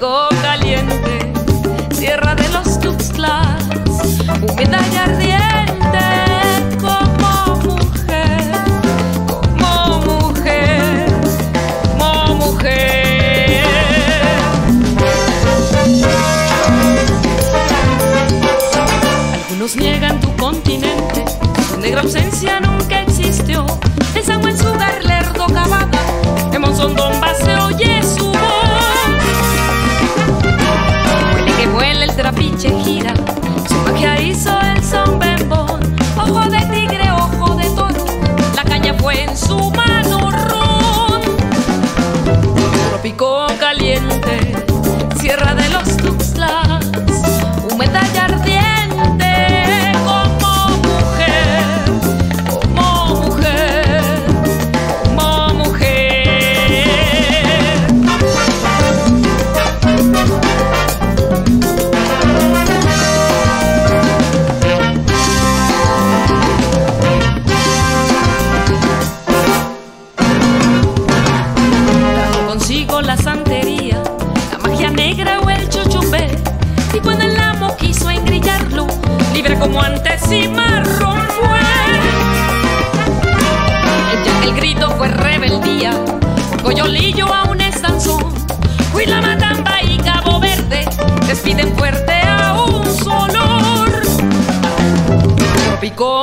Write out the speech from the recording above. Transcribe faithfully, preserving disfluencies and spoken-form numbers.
México caliente, tierra de los tuxtlas, húmeda y ardiente, como mujer, como mujer, como mujer. Algunos niegan tu continente, tu negra ausencia nunca existió. El sango en su garlerdo cavada, en Monzondomba se oye su voz. Huele que vuela el trapiche gira, su magia hizo el son bembón. Ojo de tigre, ojo de toro, la caña fue en su mano ron. Trópico caliente, sierra de los tuxtlas, húmeda y ardiente. Como antes y marrón fue, ya que el grito fue rebeldía, coyolillo aún es danzón. Huila, Matamba y Cabo Verde despiden fuerte a un solor. Trópico